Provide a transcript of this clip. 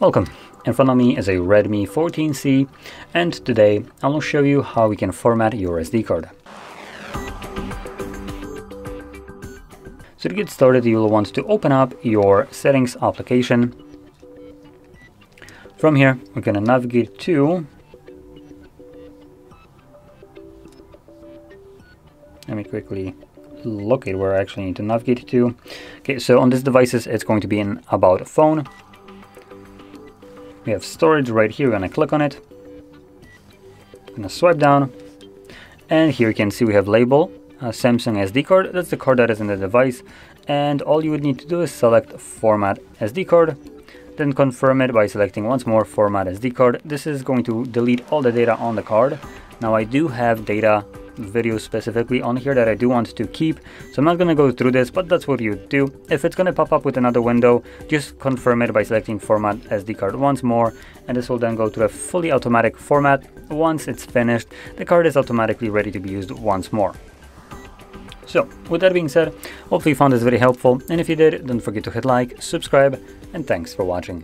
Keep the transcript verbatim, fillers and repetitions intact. Welcome, in front of me is a Redmi fourteen C, and today I will show you how we can format your S D card. So to get started, you will want to open up your settings application. From here, we're going to navigate to, let me quickly locate where I actually need to navigate to. Okay, so on these devices, it's going to be in About Phone. We have storage right here. We're going to click on it. I'm going to swipe down, and here you can see we have label uh, Samsung S D card. That's the card that is in the device, and all you would need to do is select format S D card, then confirm it by selecting once more format S D card. This is going to delete all the data on the card. Now I do have data video specifically on here that I do want to keep, so I'm not going to go through this, but that's what you do. If it's going to pop up with another window, just confirm it by selecting format S D card once more, and this will then go to a fully automatic format. Once it's finished, the card is automatically ready to be used once more. So with that being said, hopefully you found this very helpful, and if you did, don't forget to hit like, subscribe, and thanks for watching.